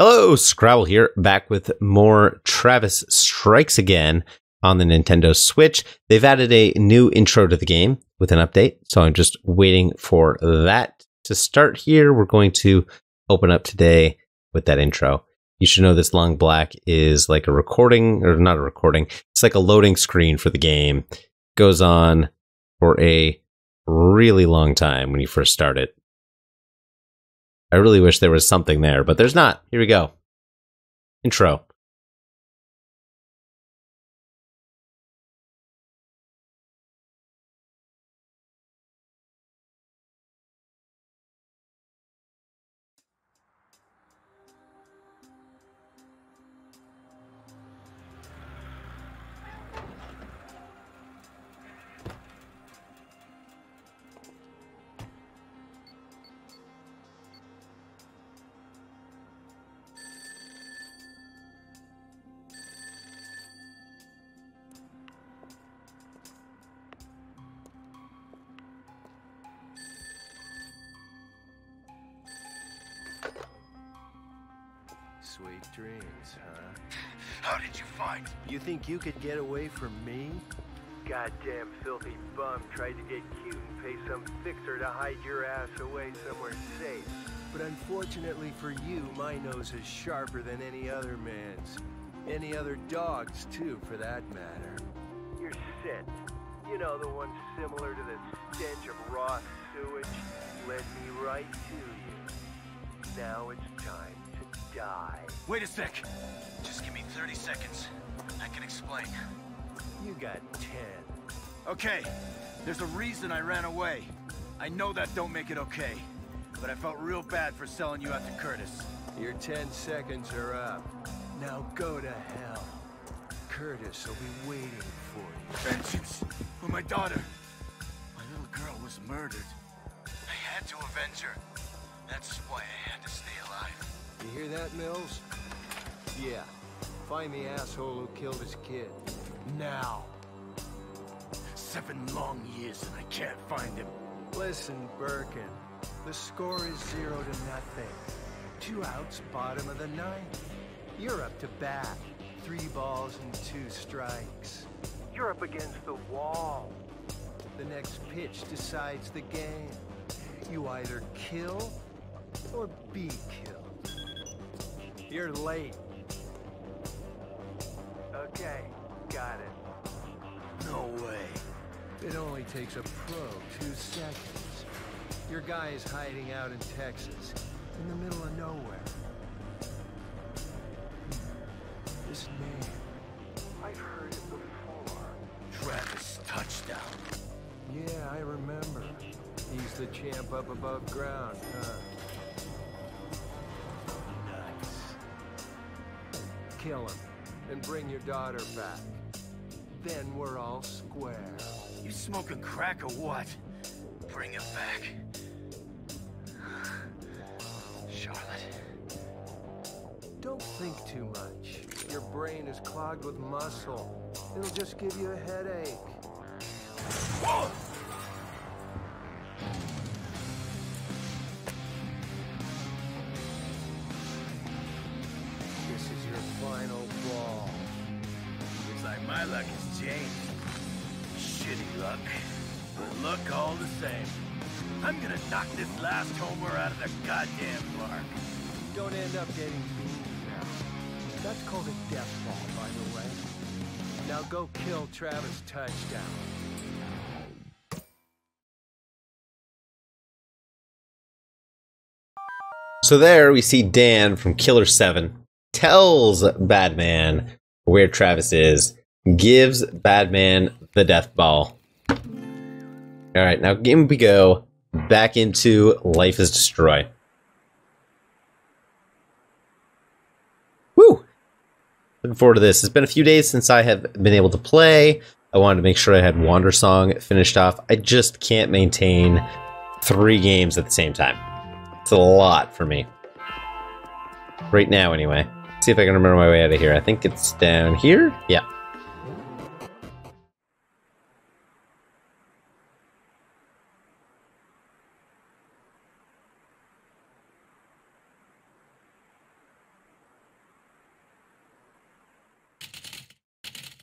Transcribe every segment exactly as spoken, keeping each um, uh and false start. Hello, Scrabble here, back with more Travis Strikes Again on the Nintendo Switch. They've added a new intro to the game with an update, so I'm just waiting for that to start here. We're going to open up today with that intro. You should know this long black is like a recording, or not a recording, it's like a loading screen for the game. It goes on for a really long time when you first start it. I really wish there was something there, but there's not. Here we go. Intro. Sweet dreams, huh? How did you find? You think you could get away from me? Goddamn filthy bum tried to get cute and pay some fixer to hide your ass away somewhere safe. But unfortunately for you, my nose is sharper than any other man's. Any other dog's, too, for that matter. Your scent. You know, the one similar to the stench of raw sewage led me right to you. Now it's time. Die. Wait a sec. Just give me thirty seconds. I can explain. You got ten. Okay. There's a reason I ran away. I know that don't make it okay. But I felt real bad for selling you out to Curtis. Your ten seconds are up. Now go to hell. Curtis will be waiting for you. Vengeance for my daughter. My little girl was murdered. I had to avenge her. That's why I had to stay alive. You hear that, Mills? Yeah. Find the asshole who killed his kid. Now. Seven long years and I can't find him. Listen, Birkin. The score is zero to nothing. Two outs, bottom of the ninth. You're up to bat. Three balls and two strikes. You're up against the wall. The next pitch decides the game. You either kill or be killed. You're late. Okay, got it. No way. It only takes a pro two seconds. Your guy is hiding out in Texas, in the middle of nowhere. This name. I've heard it before. Travis Touchdown. Yeah, I remember. He's the champ up above ground, huh? Kill him, and bring your daughter back. Then we're all square. You smoking crack or what? Bring him back. Charlotte. Don't think too much. Your brain is clogged with muscle. It'll just give you a headache. Whoa! My luck has changed. Shitty luck. But luck all the same. I'm gonna knock this last homer out of the goddamn park. Don't end up getting beaten now. That's called a death ball, by the way. Now go kill Travis Touchdown. So there we see Dan from Killer Seven tells Batman where Travis is. Gives Batman the death ball. All right, now in we go back into Life is Destroy. Woo! Looking forward to this. It's been a few days since I have been able to play. I wanted to make sure I had Wandersong finished off. I just can't maintain three games at the same time. It's a lot for me. Right now, anyway. Let's see if I can remember my way out of here. I think it's down here. Yeah.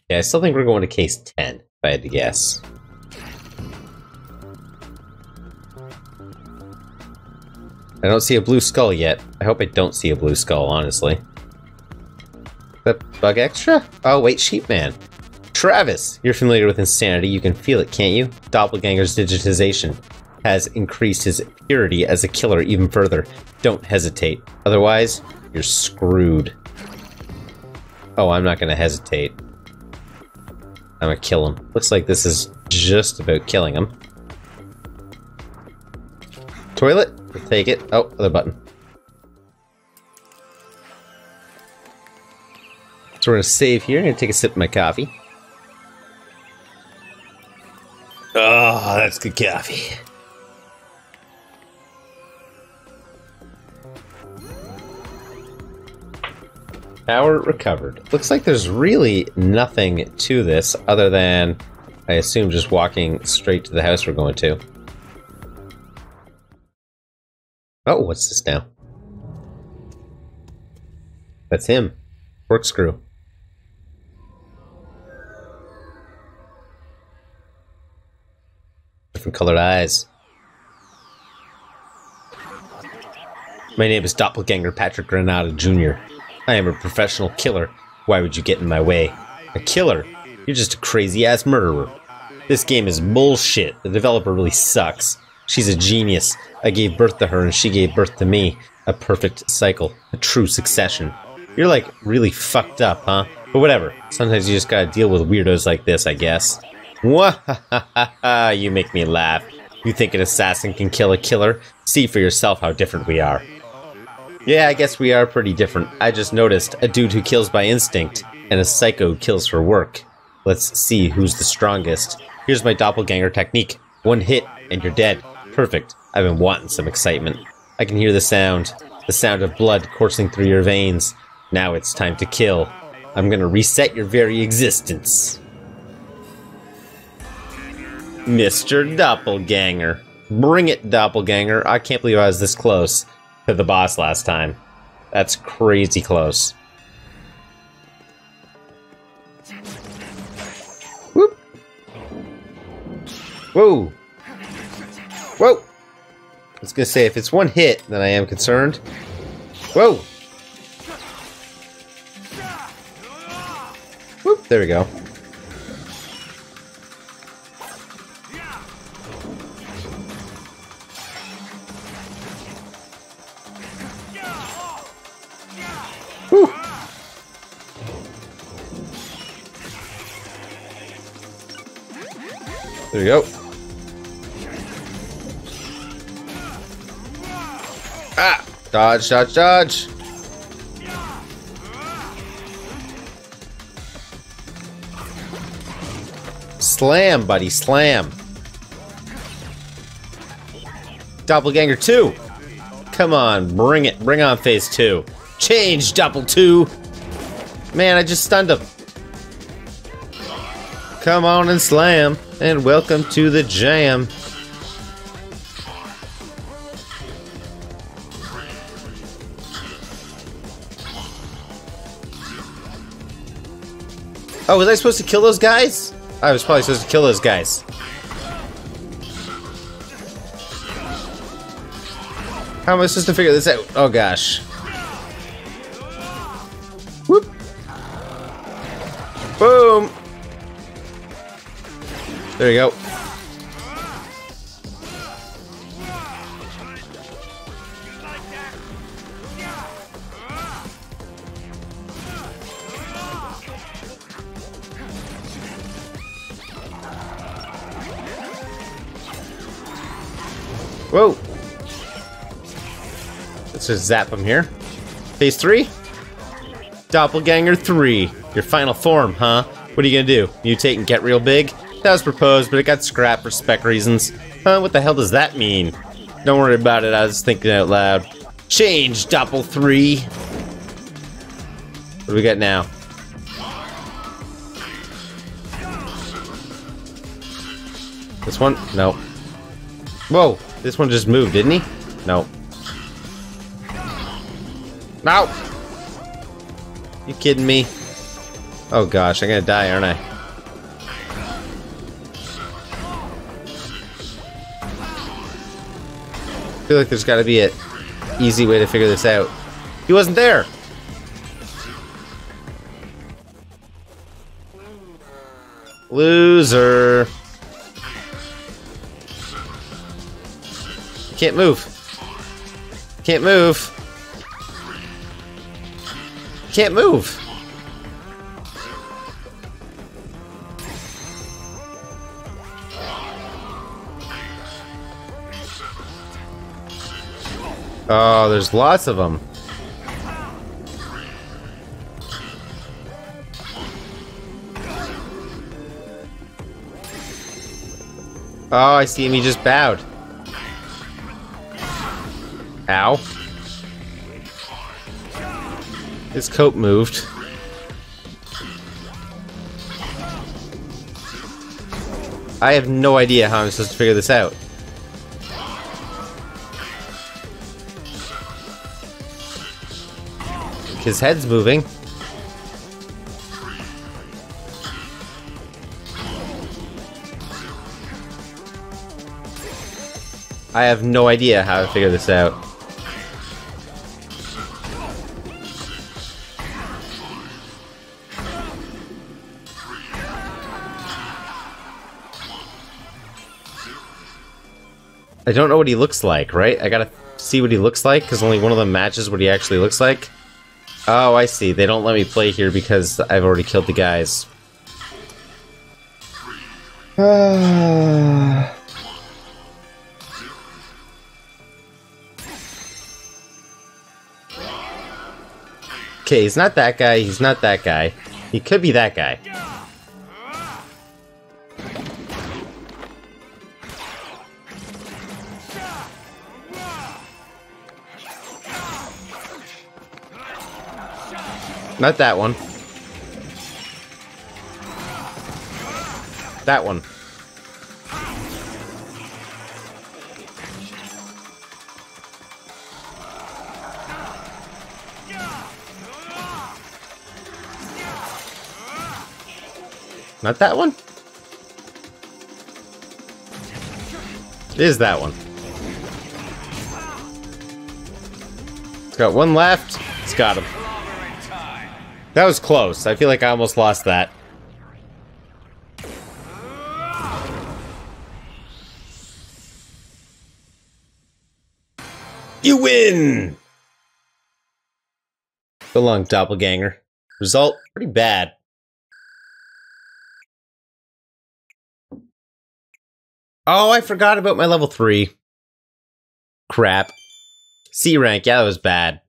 Yeah, I still think we're going to case ten, if I had to guess. I don't see a blue skull yet. I hope I don't see a blue skull, honestly. The bug extra? Oh, wait, Sheepman. Travis! You're familiar with insanity. You can feel it, can't you? Doppelganger's digitization has increased his purity as a killer even further. Don't hesitate. Otherwise, you're screwed. Oh, I'm not gonna hesitate. I'm gonna kill him. Looks like this is just about killing him. Toilet? We'll take it. Oh, other button. So we're gonna save here. I'm gonna take a sip of my coffee. Oh, that's good coffee. Power recovered. Looks like there's really nothing to this other than, I assume, just walking straight to the house we're going to. Oh, what's this now? That's him. Corkscrew. Different colored eyes. My name is Doppelganger Patrick Granada Junior I am a professional killer. Why would you get in my way? A killer? You're just a crazy-ass murderer. This game is bullshit. The developer really sucks. She's a genius. I gave birth to her and she gave birth to me. A perfect cycle. A true succession. You're like really fucked up, huh? But whatever. Sometimes you just gotta deal with weirdos like this, I guess. Wah-ha-ha-ha-ha, you make me laugh. You think an assassin can kill a killer? See for yourself how different we are. Yeah, I guess we are pretty different. I just noticed a dude who kills by instinct and a psycho kills for work. Let's see who's the strongest. Here's my doppelganger technique. One hit and you're dead. Perfect. I've been wanting some excitement. I can hear the sound. The sound of blood coursing through your veins. Now it's time to kill. I'm gonna reset your very existence. Mister Doppelganger. Bring it, Doppelganger. I can't believe I was this close to the boss last time. That's crazy close. Whoop. Whoa. Whoa! I was gonna say, if it's one hit, then I am concerned. Whoa! Whoop, there we go. Whew. There we go. Ah! Dodge, dodge, dodge! Slam, buddy, slam! Doppelganger two! Come on, bring it, bring on phase two. Change, Doppel two! Man, I just stunned him. Come on and slam, and welcome to the jam. Oh, was I supposed to kill those guys? I was probably supposed to kill those guys. How am I supposed to figure this out? Oh gosh. Whoop. Boom. There you go. Whoa! Let's just zap him here. Phase three? Doppelganger three. Your final form, huh? What are you gonna do? Mutate and get real big? That was proposed, but it got scrapped for spec reasons. Huh, what the hell does that mean? Don't worry about it, I was thinking out loud. Change, Doppel three! What do we got now? This one? No. Whoa! This one just moved, didn't he? No. No! You kidding me? Oh gosh, I'm gonna die, aren't I? I feel like there's gotta be an easy way to figure this out. He wasn't there! Loser! Can't move. Can't move. Can't move. Oh, there's lots of them. Oh, I see him. He just bowed. Ow. His coat moved. I have no idea how I'm supposed to figure this out. His head's moving. I have no idea how to figure this out. I don't know what he looks like, right? I gotta see what he looks like, because only one of them matches what he actually looks like. Oh, I see. They don't let me play here because I've already killed the guys. Uh... Okay, he's not that guy. He's not that guy. He could be that guy. Not that one. That one. Not that one? It is that one. It's got one left. It's got him. That was close. I feel like I almost lost that. You win! Go along, Doppelganger. Result, pretty bad. Oh, I forgot about my level three. Crap. C rank, yeah, that was bad.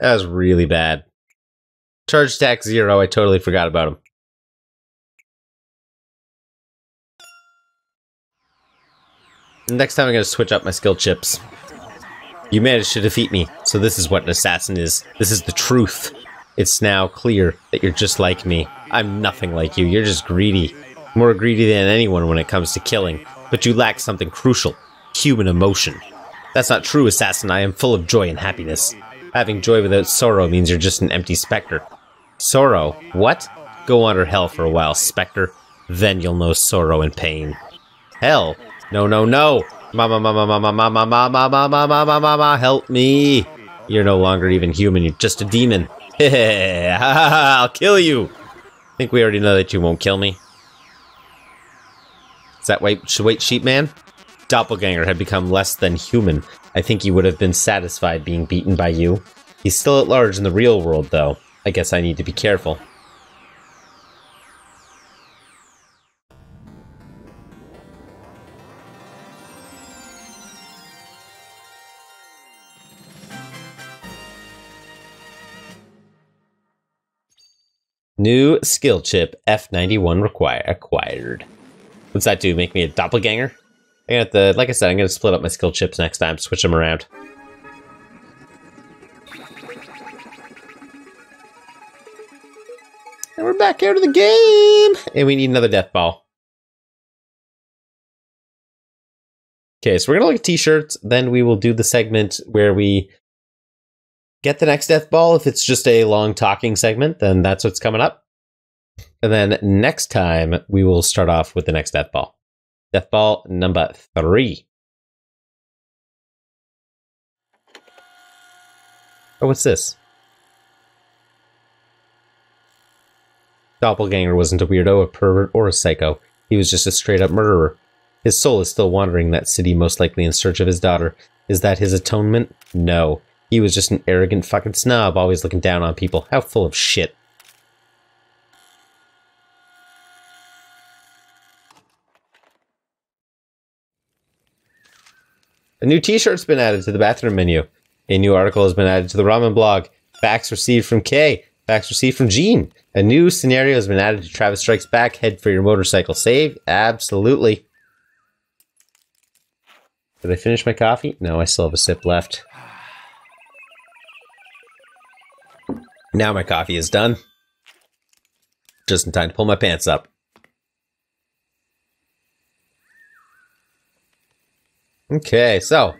That was really bad. Charge attack zero, I totally forgot about him. Next time I'm gonna switch up my skill chips. You managed to defeat me, so this is what an assassin is. This is the truth. It's now clear that you're just like me. I'm nothing like you, you're just greedy. More greedy than anyone when it comes to killing, but you lack something crucial, human emotion. That's not true, assassin, I am full of joy and happiness. Having joy without sorrow means you're just an empty specter. Sorrow? What? Go under hell for a while, specter. Then you'll know sorrow and pain. Hell? No, no, no! Mama, mama, mama, mama, mama, mama, mama, mama, help me! You're no longer even human, you're just a demon. Hehehe, ha ha ha, I'll kill you! I think we already know that you won't kill me. Is that white, white sheep man? Doppelganger had become less than human. I think he would have been satisfied being beaten by you. He's still at large in the real world, though. I guess I need to be careful. New skill chip F ninety-one require acquired. What's that do? Make me a doppelganger? I got the, like I said, I'm going to split up my skill chips next time, switch them around. And we're back out of the game! And we need another death ball. Okay, so we're going to look at t-shirts, then we will do the segment where we get the next death ball. If it's just a long talking segment, then that's what's coming up. And then next time, we will start off with the next Death Ball. Death Ball number three. Oh, what's this? Doppelganger wasn't a weirdo, a pervert, or a psycho. He was just a straight-up murderer. His soul is still wandering that city, most likely in search of his daughter. Is that his atonement? No. He was just an arrogant fucking snob, always looking down on people. How full of shit. A new t-shirt's been added to the bathroom menu. A new article has been added to the ramen blog. Facts received from Kay. Facts received from Gene. A new scenario has been added to Travis Strikes Back. Head for your motorcycle save. Absolutely. Did I finish my coffee? No, I still have a sip left. Now my coffee is done. Just in time to pull my pants up. Okay, so.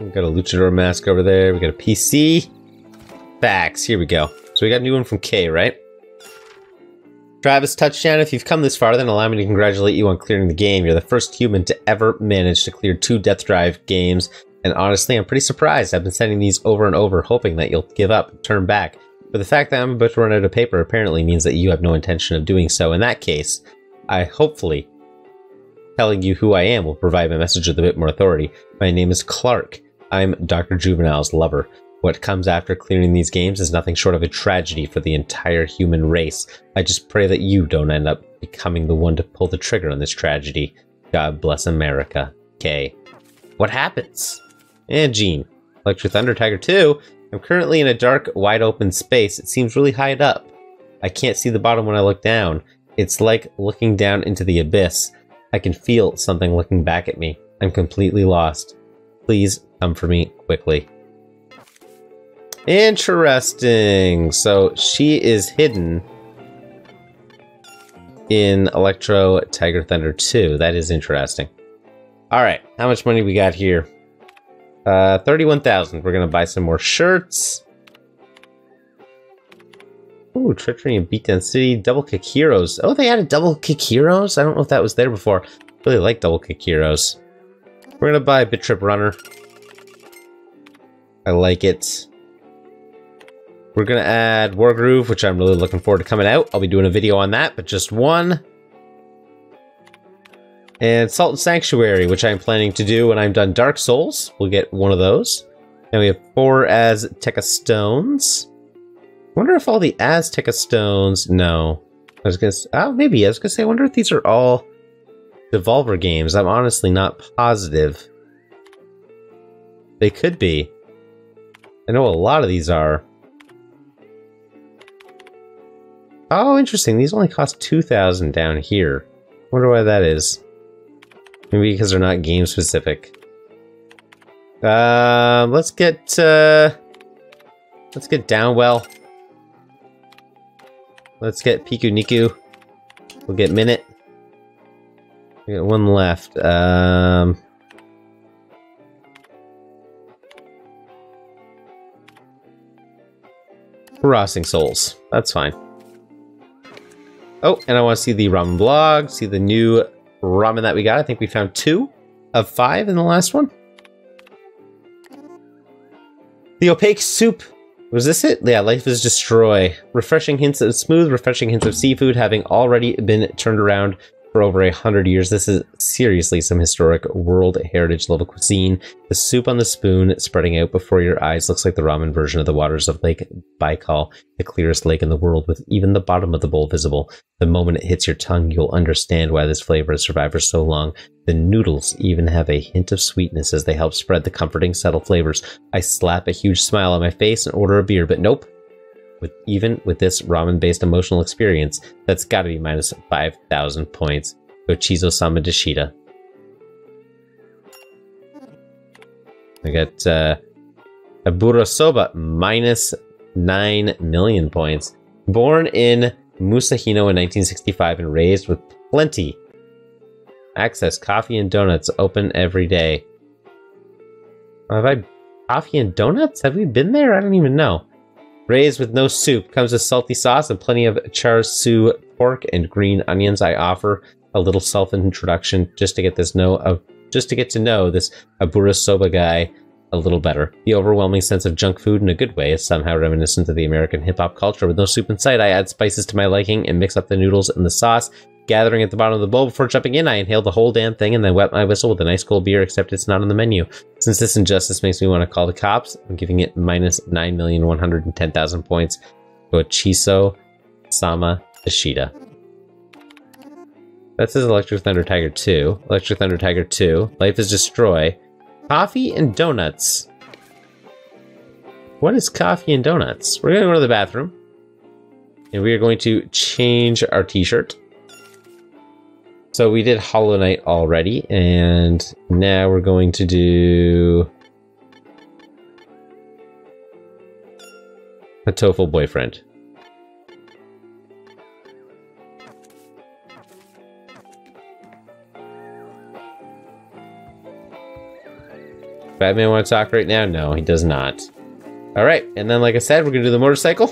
We've got a luchador mask over there. We got a P C. Facts. Here we go. So we got a new one from K, right? Travis, touchdown. If you've come this far, then allow me to congratulate you on clearing the game. You're the first human to ever manage to clear two Death Drive games. And honestly, I'm pretty surprised. I've been sending these over and over, hoping that you'll give up and turn back. But the fact that I'm about to run out of paper apparently means that you have no intention of doing so. In that case, I hopefully telling you who I am will provide my message with a bit more authority. My name is Clark. I'm Doctor Juvenile's lover. What comes after clearing these games is nothing short of a tragedy for the entire human race. I just pray that you don't end up becoming the one to pull the trigger on this tragedy. God bless America. K. What happens? And Gene. Electric Thunder Tiger two. I'm currently in a dark, wide-open space. It seems really high up. I can't see the bottom when I look down. It's like looking down into the abyss. I can feel something looking back at me. I'm completely lost. Please come for me quickly. Interesting. So she is hidden in Electro Tiger Thunder two. That is interesting. All right. How much money we got here? Uh, thirty-one thousand. We're going to buy some more shirts. Ooh, Treachery and Beatdown City. Double Kick Heroes. Oh, they added Double Kick Heroes? I don't know if that was there before. Really like Double Kick Heroes. We're going to buy Bit Trip Runner. I like it. We're going to add Wargroove, which I'm really looking forward to coming out. I'll be doing a video on that, but just one. And Salt and Sanctuary, which I'm planning to do when I'm done Dark Souls. We'll get one of those. And we have four Azteca Stones. Wonder if all the Azteca Stones... No. I was going to... Oh, maybe. I was going to say, I wonder if these are all Devolver games. I'm honestly not positive. They could be. I know a lot of these are. Oh, interesting. These only cost two thousand down here. Wonder why that is. Maybe because they're not game specific. Uh, let's get uh, let's get Downwell. Let's get Pikuniku. We'll get Minit. We got one left. Um, Crossing Souls. That's fine. Oh, and I want to see the ramen blog, see the new ramen that we got. I think we found two of five in the last one. The opaque soup. Was this it? Yeah, Life is Destroy. Refreshing hints of smooth, refreshing hints of seafood, having already been turned around for over a hundred years. This is seriously some historic world heritage level cuisine. The soup on the spoon spreading out before your eyes looks like the ramen version of the waters of Lake Baikal, the clearest lake in the world, with even the bottom of the bowl visible. The moment it hits your tongue, you'll understand why this flavor has survived for so long. The noodles even have a hint of sweetness as they help spread the comforting, subtle flavors. I slap a huge smile on my face and order a beer, but nope. With even with this ramen-based emotional experience, that's got to be minus five thousand points. Gochizosama Deshita. I got uh, Aburasoba, minus nine million points. Born in Musashino in nineteen sixty-five and raised with plenty. Access, coffee and donuts open every day. Have I... Coffee and donuts? Have we been there? I don't even know. Raised with no soup. Comes with salty sauce and plenty of char siu pork and green onions. I offer a little self-introduction just to get this know of just to get to know this Aburasoba guy a little better. The overwhelming sense of junk food in a good way is somehow reminiscent of the American hip-hop culture. With no soup in sight, I add spices to my liking and mix up the noodles and the sauce. Gathering at the bottom of the bowl before jumping in, I inhaled the whole damn thing and then wet my whistle with a nice cold beer, except it's not on the menu. Since this injustice makes me want to call the cops, I'm giving it minus nine million one hundred ten thousand points. Gochizosama Deshita. That says Electric Thunder Tiger two. Electric Thunder Tiger two. Life is Destroy. Coffee and Donuts. What is Coffee and Donuts? We're going to go to the bathroom. And we are going to change our t-shirt. So we did Hollow Knight already, and now we're going to do a Tofu Boyfriend. Batman want to talk right now? No, he does not. Alright, and then like I said, we're going to do the motorcycle.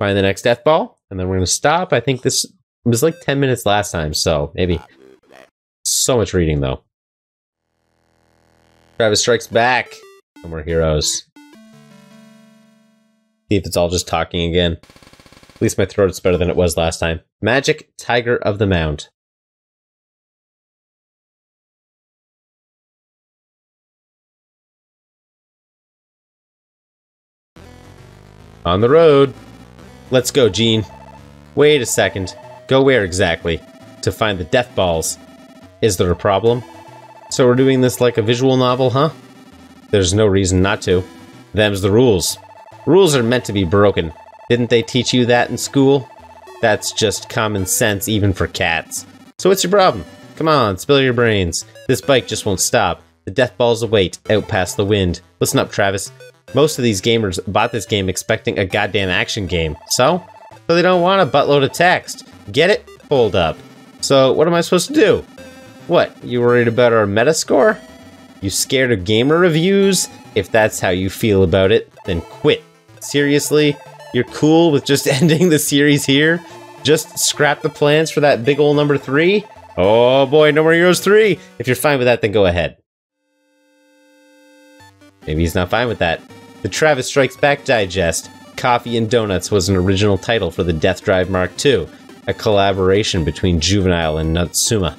Find the next Death Ball, and then we're going to stop. I think this... It was like ten minutes last time, so maybe. So much reading, though. Travis Strikes Back. No More Heroes. See if it's all just talking again. At least my throat's better than it was last time. Magic Tiger of the Mound. On the road. Let's go, Gene. Wait a second. Go where exactly? To find the Death Balls. Is there a problem? So we're doing this like a visual novel, huh? There's no reason not to. Them's the rules. Rules are meant to be broken. Didn't they teach you that in school? That's just common sense, even for cats. So what's your problem? Come on, spill your brains. This bike just won't stop. The Death Balls await, out past the wind. Listen up, Travis. Most of these gamers bought this game expecting a goddamn action game. So? So they don't want a buttload of text. Get it? Hold up. So, what am I supposed to do? What, you worried about our meta score? You scared of gamer reviews? If that's how you feel about it, then quit. Seriously? You're cool with just ending the series here? Just scrap the plans for that big ol' number three? Oh boy, No More Heroes three! If you're fine with that, then go ahead. Maybe he's not fine with that. The Travis Strikes Back Digest, Coffee and Donuts was an original title for the Death Drive Mark two. A collaboration between Juvenile and Natsuma.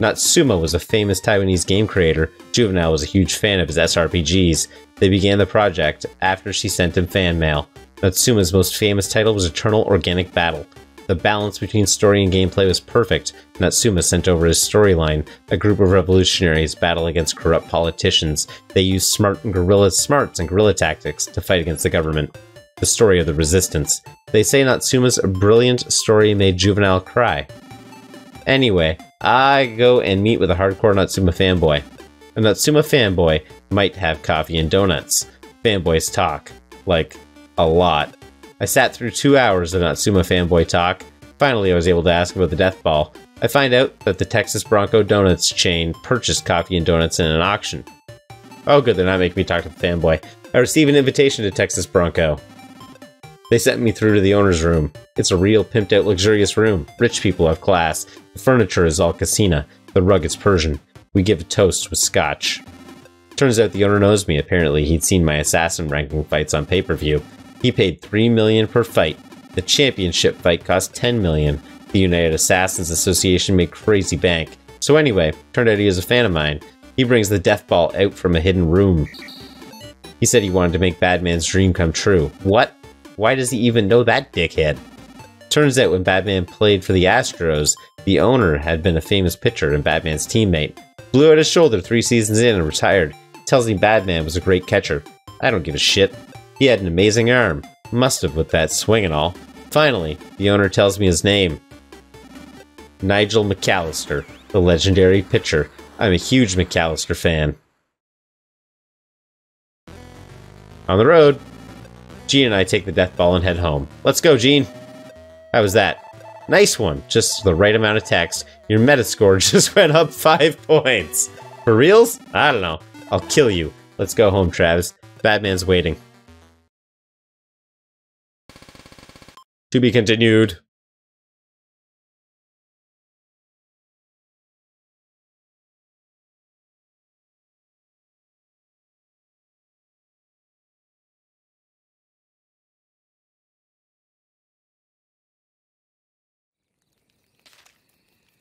Natsuma was a famous Taiwanese game creator. Juvenile was a huge fan of his S R P Gs. They began the project after she sent him fan mail. Natsuma's most famous title was Eternal Organic Battle. The balance between story and gameplay was perfect. Natsuma sent over his storyline, a group of revolutionaries battle against corrupt politicians. They used smart and guerrilla smarts and guerrilla tactics to fight against the government. The story of the resistance. They say Natsuma's brilliant story made Juvenile cry. Anyway, I go and meet with a hardcore Natsuma fanboy. A Natsuma fanboy might have coffee and donuts. Fanboys talk. Like, a lot. I sat through two hours of Natsuma fanboy talk. Finally, I was able to ask about the Death Ball. I find out that the Texas Bronco donuts chain purchased coffee and donuts in an auction. Oh good, they're not making me talk to the fanboy. I receive an invitation to Texas Bronco. They sent me through to the owner's room. It's a real pimped-out luxurious room. Rich people have class. The furniture is all casina. The rug is Persian. We give a toast with scotch. Turns out the owner knows me. Apparently, he'd seen my assassin ranking fights on pay-per-view. He paid three million dollars per fight. The championship fight cost ten million dollars. The United Assassins Association made crazy bank. So anyway, turned out he was a fan of mine. He brings the Death Ball out from a hidden room. He said he wanted to make Batman's dream come true. What? Why does he even know that dickhead? Turns out when Batman played for the Astros, the owner had been a famous pitcher and Batman's teammate. Blew out his shoulder three seasons in and retired. Tells me Batman was a great catcher. I don't give a shit. He had an amazing arm. Must have with that swing and all. Finally, the owner tells me his name. Nigel McAllister, the legendary pitcher. I'm a huge McAllister fan. On the road. Gene and I take the Death Ball and head home. Let's go, Gene. How was that? Nice one. Just the right amount of text. Your metascore just went up five points. For reals? I don't know. I'll kill you. Let's go home, Travis. Batman's waiting. To be continued.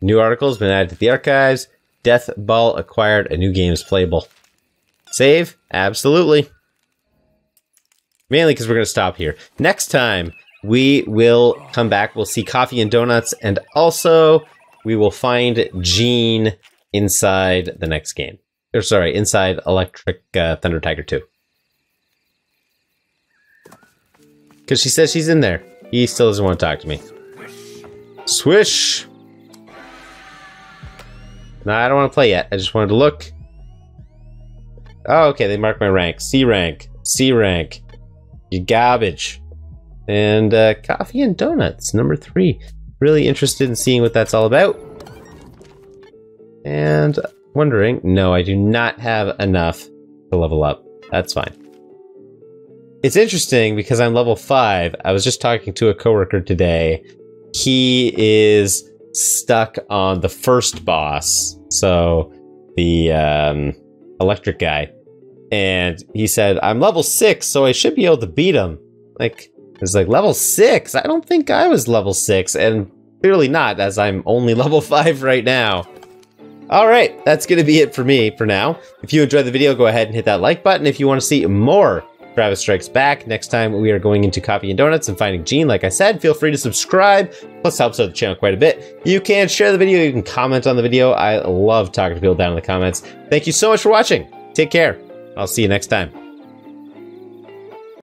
New article has been added to the archives. Death Ball acquired a new game's playable. Save? Absolutely. Mainly because we're going to stop here. Next time, we will come back. We'll see Coffee and Donuts, and also we will find Gene inside the next game. Or sorry, inside Electric uh, Thunder Tiger two. Because she says she's in there. He still doesn't want to talk to me. Swish! No, I don't want to play yet. I just wanted to look. Oh, okay. They marked my rank. C rank. C rank. You garbage. And uh, Coffee and Donuts, number three. Really interested in seeing what that's all about. And wondering, no, I do not have enough to level up. That's fine. It's interesting because I'm level five. I was just talking to a coworker today. He is stuck on the first boss. So the um, electric guy. And he said, I'm level six, so I should be able to beat him. Like... It's like, level six? I don't think I was level six, and clearly not, as I'm only level five right now. Alright, that's going to be it for me for now. If you enjoyed the video, go ahead and hit that like button. If you want to see more Travis Strikes Back, next time we are going into Coffee and Donuts and finding Gene, like I said. Feel free to subscribe, plus helps out the channel quite a bit. You can share the video, you can comment on the video. I love talking to people down in the comments. Thank you so much for watching. Take care. I'll see you next time.